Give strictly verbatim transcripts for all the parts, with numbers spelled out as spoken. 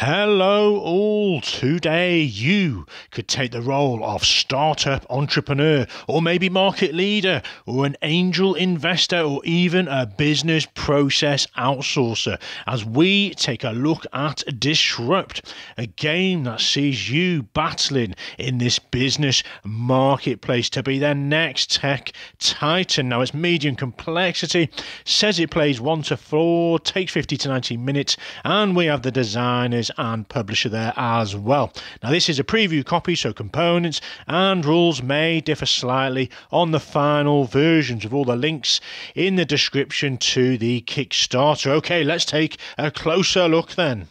Hello all, today you could take the role of startup entrepreneur or maybe market leader or an angel investor or even a business process outsourcer as we take a look at Disrupt, a game that sees you battling in this business marketplace to be their next tech titan. Now it's medium complexity, says it plays one to four, takes fifty to ninety minutes, and we have the designers and publisher there as well. Now this is a preview copy, so components and rules may differ slightly on the final versions, with all the links in the description to the Kickstarter. Okay, let's take a closer look then.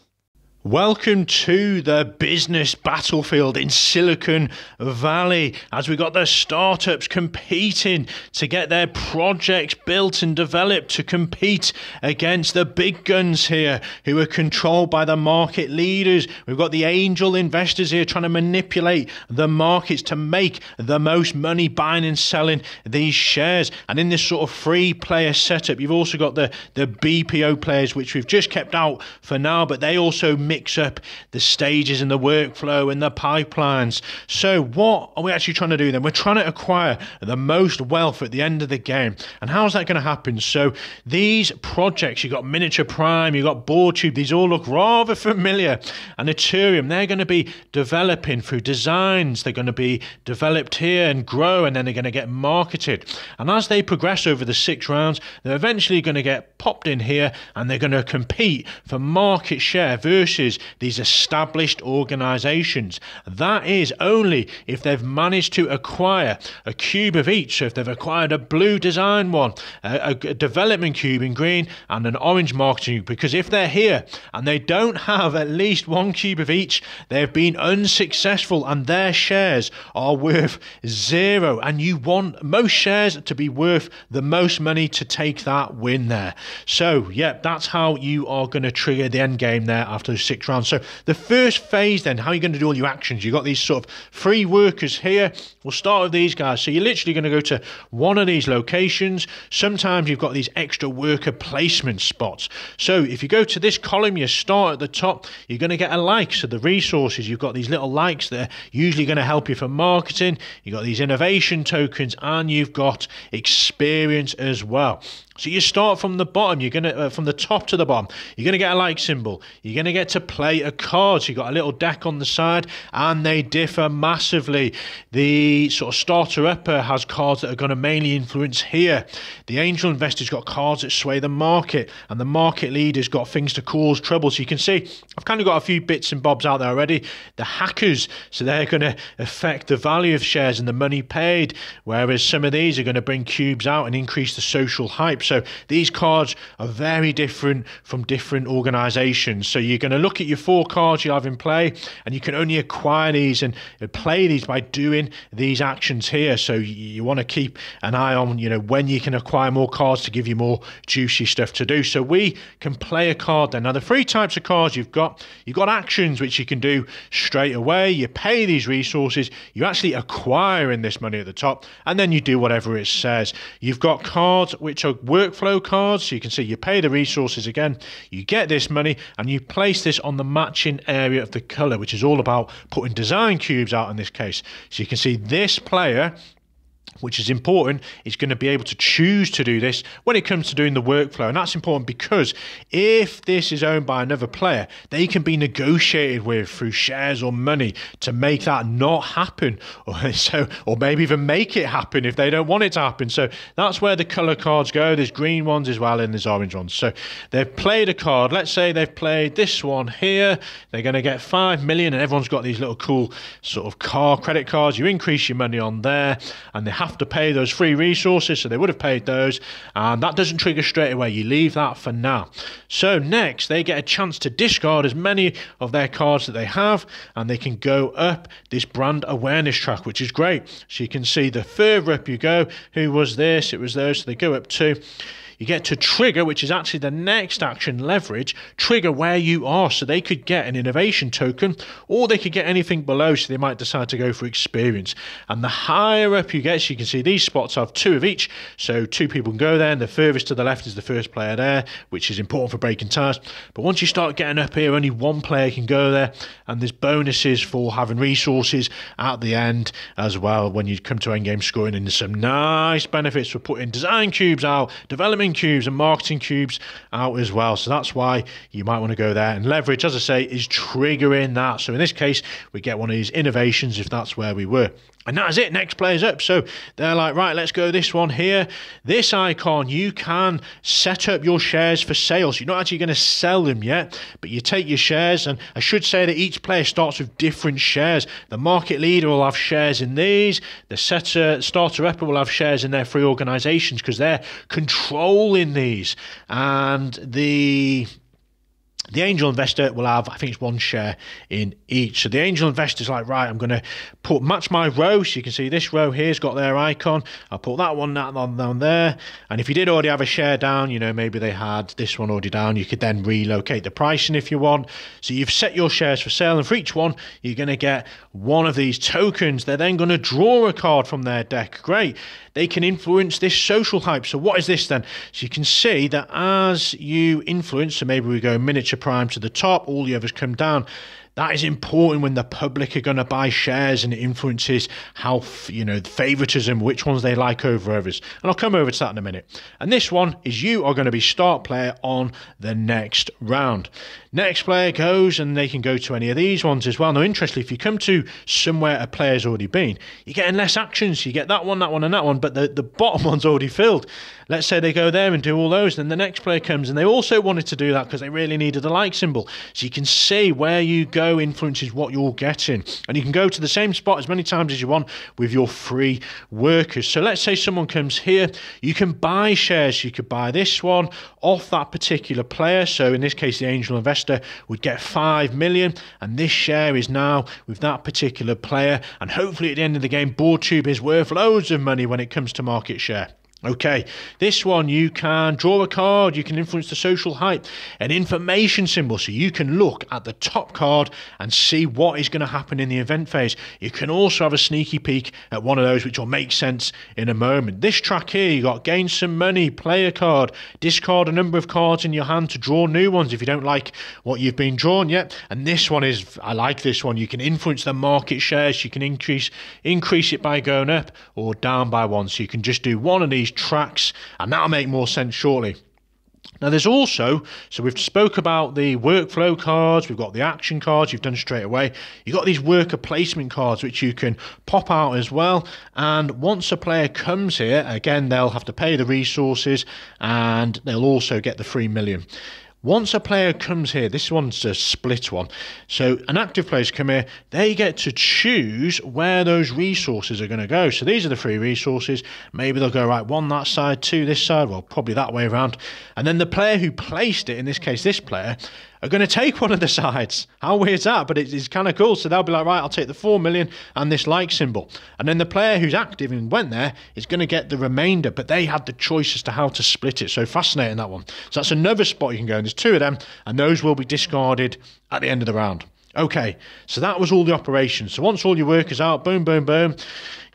Welcome to the business battlefield in Silicon Valley as we got the startups competing to get their projects built and developed to compete against the big guns here who are controlled by the market leaders. We've got the angel investors here trying to manipulate the markets to make the most money buying and selling these shares. And in this sort of free player setup, you've also got the, the B P O players, which we've just kept out for now, but they also mix mix up the stages and the workflow and the pipelines. So what are we actually trying to do then? We're trying to acquire the most wealth at the end of the game. And how's that going to happen? So these projects, you've got Miniature Prime, you've got BoardTube, these all look rather familiar. And Ethereum, they're going to be developing through designs. They're going to be developed here and grow, and then they're going to get marketed. And as they progress over the six rounds, they're eventually going to get popped in here and they're going to compete for market share versus these established organizations. That is only if they've managed to acquire a cube of each. So if they've acquired a blue design one, a, a development cube in green, and an orange marketing cube, because if they're here and they don't have at least one cube of each, they've been unsuccessful and their shares are worth zero. And you want most shares to be worth the most money to take that win there. So yeah, that's how you are going to trigger the end game there after six rounds. So the first phase then, how are you going to do all your actions? You've got these sort of free workers here. We'll start with these guys. So you're literally going to go to one of these locations. Sometimes you've got these extra worker placement spots. So if you go to this column, you start at the top, you're going to get a like. So the resources, you've got these little likes there, usually going to help you for marketing. You've got these innovation tokens and you've got experience as well. So you start from the bottom, you're going to, uh, from the top to the bottom, you're going to get a like symbol. You're going to get to play a card. So you've got a little deck on the side and they differ massively. The sort of starter upper has cards that are going to mainly influence here. The angel investor's got cards that sway the market and the market leader's got things to cause trouble. So you can see I've kind of got a few bits and bobs out there already. The hackers, so they're going to affect the value of shares and the money paid, whereas some of these are going to bring cubes out and increase the social hype. So these cards are very different from different organizations. So you're going to look at your four cards you have in play and you can only acquire these and play these by doing these actions here. So you want to keep an eye on, you know, when you can acquire more cards to give you more juicy stuff to do. So we can play a card then. Now the three types of cards you've got, you've got actions which you can do straight away. You pay these resources, you actually acquire in this money at the top, and then you do whatever it says. You've got cards which are workflow cards. So you can see you pay the resources again, you get this money and you place this on the matching area of the color, which is all about putting design cubes out in this case. So you can see this player, which is important, is going to be able to choose to do this when it comes to doing the workflow. And that's important because if this is owned by another player, they can be negotiated with through shares or money to make that not happen, or so, or maybe even make it happen if they don't want it to happen. So that's where the color cards go. There's green ones as well and there's orange ones. So they've played a card. Let's say they've played this one here. They're going to get five million, and everyone's got these little cool sort of car credit cards. You increase your money on there and they have to pay those free resources, so they would have paid those, and that doesn't trigger straight away. You leave that for now. So next they get a chance to discard as many of their cards that they have, and they can go up this brand awareness track, which is great. So you can see the further up you go, who was this, it was those, so they go up to You get to trigger, which is actually the next action, leverage, trigger where you are. So they could get an innovation token, or they could get anything below, so they might decide to go for experience. And the higher up you get, so you can see these spots have two of each, so two people can go there, and the furthest to the left is the first player there, which is important for breaking ties. But once you start getting up here, only one player can go there, and there's bonuses for having resources at the end as well when you come to endgame scoring. And there's some nice benefits for putting design cubes out, development cubes and marketing cubes out as well. So that's why you might want to go there. And leverage, as I say, is triggering that. So in this case, we get one of these innovations if that's where we were. And that is it. Next player's up. So they're like, right, let's go this one here. This icon, you can set up your shares for sale. So you're not actually going to sell them yet, but you take your shares. And I should say that each player starts with different shares. The market leader will have shares in these. The setter, starter upper will have shares in their free organizations because they're controlling these. And the... The angel investor will have, I think it's one share in each. So the angel investor is like, right, I'm going to put match my row. So you can see this row here's got their icon. I'll put that one that one down there. And if you did already have a share down, you know, maybe they had this one already down, you could then relocate the pricing if you want. So you've set your shares for sale, and for each one, you're going to get one of these tokens. They're then going to draw a card from their deck. Great. They can influence this social hype. So what is this then? So you can see that as you influence, so maybe we go miniature prime to the top, all the others come down. That is important when the public are going to buy shares, and it influences how, you know, favoritism, which ones they like over others. And I'll come over to that in a minute. And this one is you are going to be start player on the next round. Next player goes, and they can go to any of these ones as well. Now, interestingly, if you come to somewhere a player's already been, you're getting less actions. You get that one, that one, and that one, but the, the bottom one's already filled. Let's say they go there and do all those, then the next player comes, and they also wanted to do that because they really needed a like symbol. So you can see where you go influences what you're getting, and you can go to the same spot as many times as you want with your free workers. So let's say someone comes here, you can buy shares. You could buy this one off that particular player. So in this case, the angel investor would get five million, and this share is now with that particular player, and hopefully at the end of the game, BoardTube is worth loads of money when it comes to market share. Okay, this one, you can draw a card, you can influence the social hype, an information symbol, so you can look at the top card and see what is going to happen in the event phase. You can also have a sneaky peek at one of those, which will make sense in a moment. This track here, you got gain some money, play a card, discard a number of cards in your hand to draw new ones if you don't like what you've been drawn yet. And this one is, I like this one, you can influence the market shares, you can increase increase it by going up or down by one, so you can just do one of these tracks, and that'll make more sense shortly. Now there's also, so we've spoke about the workflow cards, we've got the action cards you've done straight away, you've got these worker placement cards which you can pop out as well. And once a player comes here, again they'll have to pay the resources, and they'll also get the three million. Once a player comes here, this one's a split one, so an active player's come here, they get to choose where those resources are going to go. So these are the free resources. Maybe they'll go, right, one that side, two this side, well, probably that way around. And then the player who placed it, in this case this player, are going to take one of the sides. How weird's that? But it, it's kind of cool. So they'll be like, right, I'll take the four million and this like symbol. And then the player who's active and went there is going to get the remainder, but they had the choice as to how to split it. So fascinating, that one. So that's another spot you can go in. There's two of them, and those will be discarded at the end of the round. Okay, so that was all the operations. So once all your work is out, boom, boom, boom,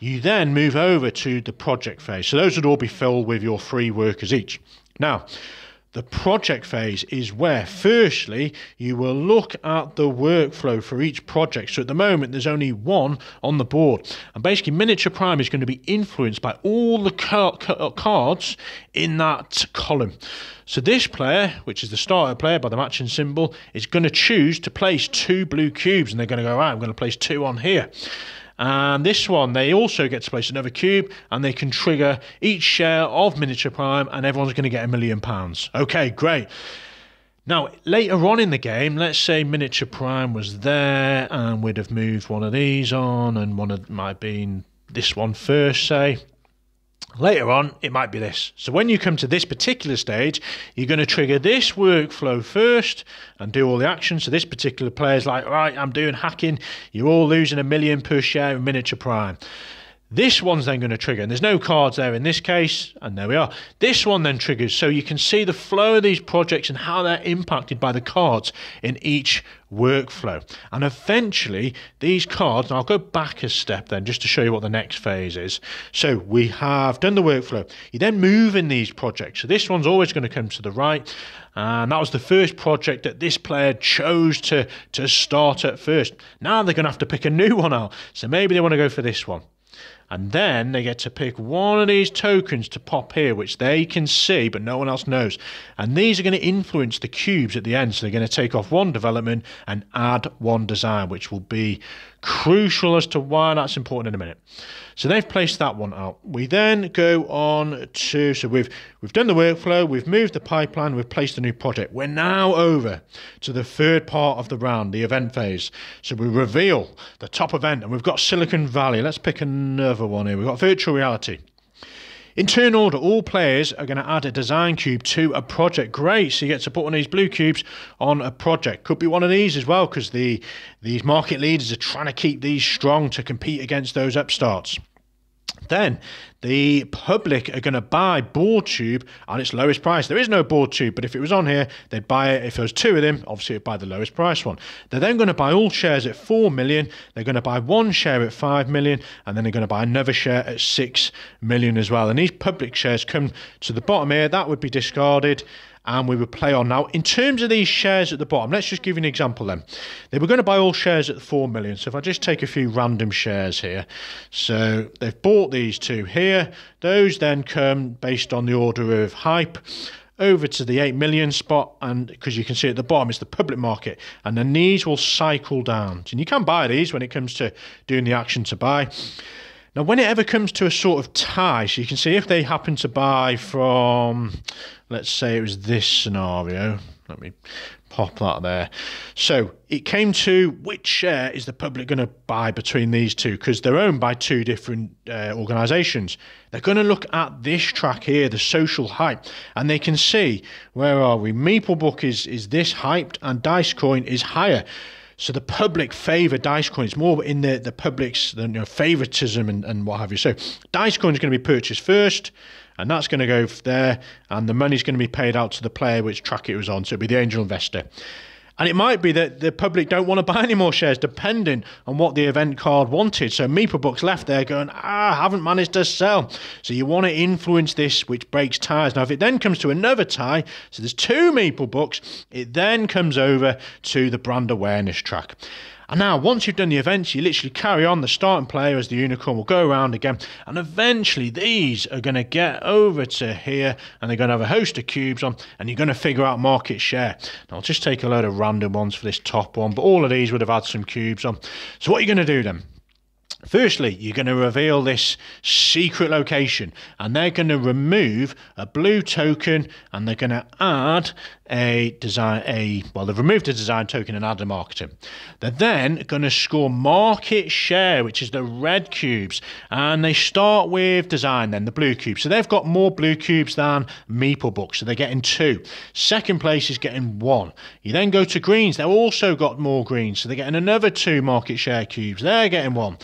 you then move over to the project phase. So those would all be filled with your three workers each. Now, the project phase is where, firstly, you will look at the workflow for each project. So at the moment, there's only one on the board. And basically, Miniature Prime is going to be influenced by all the car cards in that column. So this player, which is the starter player by the matching symbol, is going to choose to place two blue cubes. And they're going to go, right, I'm going to place two on here. And this one, they also get to place another cube, and they can trigger each share of Miniature Prime, and everyone's going to get a million pounds. Okay, great. Now, later on in the game, let's say Miniature Prime was there, and we'd have moved one of these on, and one of might have been this one first, say. Later on, it might be this. So when you come to this particular stage, you're going to trigger this workflow first and do all the actions. So this particular player's like, right, I'm doing hacking. You're all losing a million per share in Miniature Prime. This one's then going to trigger, and there's no cards there in this case, and there we are. This one then triggers, so you can see the flow of these projects and how they're impacted by the cards in each workflow. And eventually, these cards, and I'll go back a step then, just to show you what the next phase is. So we have done the workflow. You then move in these projects. So this one's always going to come to the right, and that was the first project that this player chose to, to start at first. Now they're going to have to pick a new one out, so maybe they want to go for this one. And then they get to pick one of these tokens to pop here, which they can see, but no one else knows. And these are going to influence the cubes at the end. So they're going to take off one development and add one design, which will be crucial as to why that's important in a minute. So they've placed that one out. We then go on to, so we've, we've done the workflow, we've moved the pipeline, we've placed a new project. We're now over to the third part of the round, the event phase. So we reveal the top event, and we've got Silicon Valley. Let's pick another one here. We've got virtual reality. In turn order, all players are going to add a design cube to a project. Great, so you get to put one of these blue cubes on a project. Could be one of these as well, because the, these market leaders are trying to keep these strong to compete against those upstarts. Then the public are going to buy BoardTube at its lowest price. There is no BoardTube, but if it was on here, they'd buy it. If there was two of them, obviously it'd buy the lowest price one. They're then going to buy all shares at four million. They're going to buy one share at five million, and then they're going to buy another share at six million as well. And these public shares come to the bottom here. That would be discarded, and we would play on. Now, in terms of these shares at the bottom, let's just give you an example then. They were going to buy all shares at four million. So if I just take a few random shares here. So they've bought these two here. Those then come based on the order of hype over to the eight million spot, and because you can see at the bottom is the public market, and then these will cycle down. And you can buy these when it comes to doing the action to buy. Now, when it ever comes to a sort of tie, so you can see if they happen to buy from, let's say it was this scenario. Let me pop that there. So it came to which share is the public going to buy between these two, because they're owned by two different uh, organisations. They're going to look at this track here, the social hype, and they can see, where are we? Meeple Book is, is this hyped, and Dicecoin is higher. So the public favour Dicecoin. It's more in the, the public's you know, favouritism and, and what have you. So Dicecoin is going to be purchased first, and that's going to go there, and the money's going to be paid out to the player which track it was on. So it'll be the angel investor. And it might be that the public don't want to buy any more shares, depending on what the event card wanted. So Meeple Book's left there going, ah, I haven't managed to sell. So you want to influence this, which breaks ties. Now, if it then comes to another tie, so there's two Meeple Books, it then comes over to the brand awareness track. And now, once you've done the events, you literally carry on. The starting player as the unicorn will go around again. And eventually, these are going to get over to here, and they're going to have a host of cubes on, and you're going to figure out market share. Now, I'll just take a load of random ones for this top one, but all of these would have had some cubes on. So what are you going to do then? Firstly, you're going to reveal this secret location, and they're going to remove a blue token, and they're going to add a design, a, well, they've removed a design token and added a marketing. They're then going to score market share, which is the red cubes, and they start with design then, the blue cubes. So they've got more blue cubes than Meeple Book, so they're getting two. Second place is getting one. You then go to greens. They've also got more greens, so they're getting another two market share cubes. They're getting one.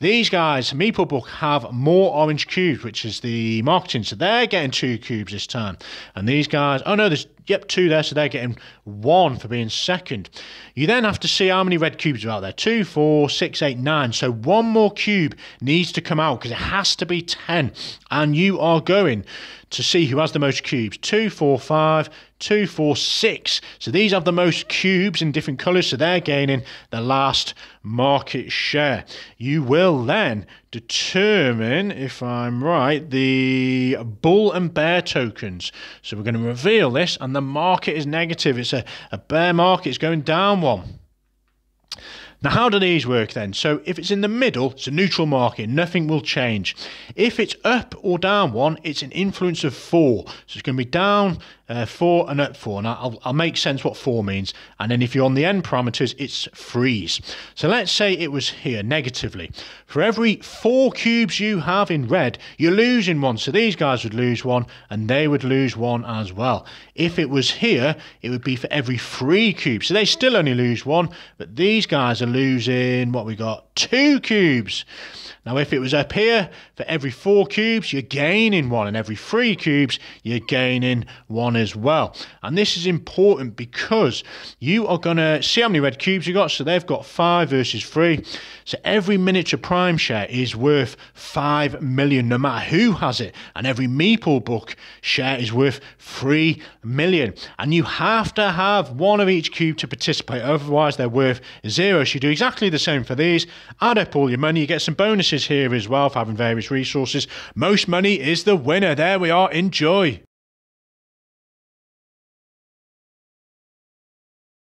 These guys, Meeple Book, have more orange cubes, which is the marketing. So they're getting two cubes this time. And these guys, oh no, there's, yep, two there. So they're getting one for being second. You then have to see how many red cubes are out there. Two, four, six, eight, nine. So one more cube needs to come out because it has to be ten. And you are going to see who has the most cubes. Two, four, five, two, four, six. So these have the most cubes in different colours. So they're gaining the last market share. You will then determine, if I'm right, the bull and bear tokens. So we're going to reveal this, and the market is negative. It's a, a bear market. It's going down one. Now, how do these work then? So if it's in the middle, it's a neutral market. Nothing will change. If it's up or down one, it's an influence of four. So it's going to be down uh, four and up four. Now, I'll, I'll make sense what four means. And then if you're on the end parameters, it's freeze. So let's say it was here negatively. For every four cubes you have in red, you're losing one. So these guys would lose one, and they would lose one as well. If it was here, it would be for every three cubes. So they still only lose one, but these guys are losing, what we got, two cubes. Now, if it was up here, for every four cubes, you're gaining one, and every three cubes, you're gaining one as well. And this is important because you are going to see how many red cubes you got. So they've got five versus three. So every Miniature Prime share is worth five million, no matter who has it. And every Meeple Book share is worth three million. And you have to have one of each cube to participate, otherwise they're worth zero. So you do exactly the same for these. Add up all your money, you get some bonuses here as well for having various resources. Most money is the winner. There we are. Enjoy.